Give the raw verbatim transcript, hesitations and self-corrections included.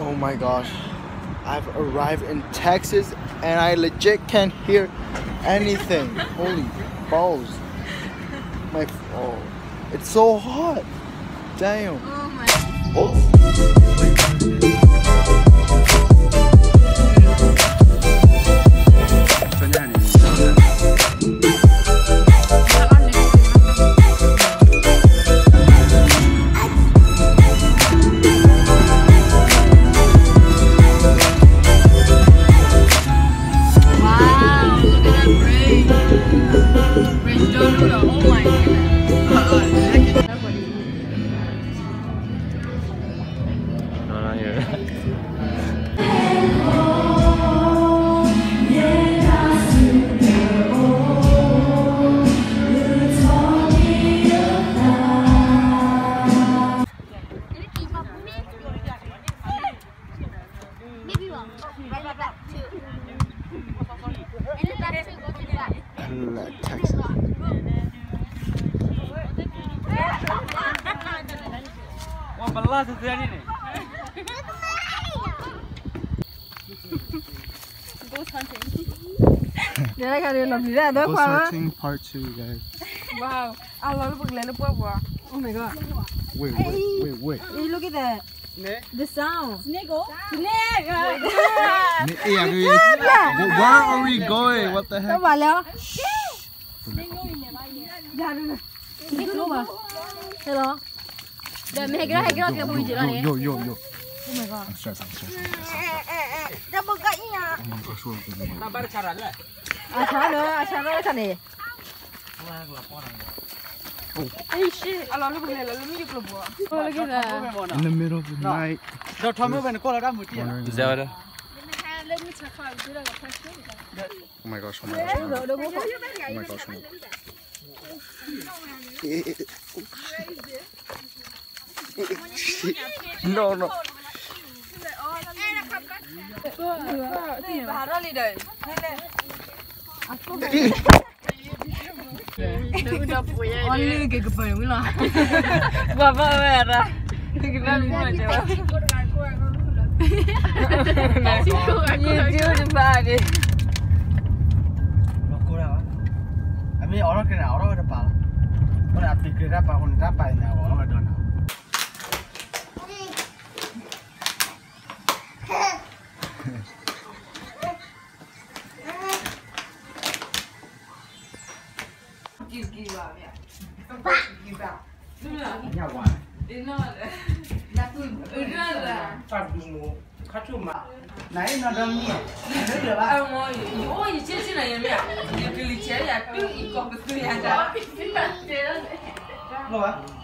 Oh my gosh, I've arrived in Texas and I legit can't hear anything. Holy balls. My oh, it's so hot. Damn. Oh my. Oh. Bananas. Ghost hunting. Ghost hunting part two, guys. Wow. I love the pueblo. Oh my god. Wait, wait, wait, wait. Hey, look at that. The sound. Snake. Snake. Where are we going? What the heck? Hello. Yo, yo, yo, yo, yo. Oh my god. I'm stressed, I'm stressed, I'm stressed. Double got you. Oh my gosh, what is it? I'm going to go. I'm going to go. Oh shit. In the middle of the night. Is that what? Oh my gosh, oh my gosh. Oh my gosh, oh my gosh. No, no. I I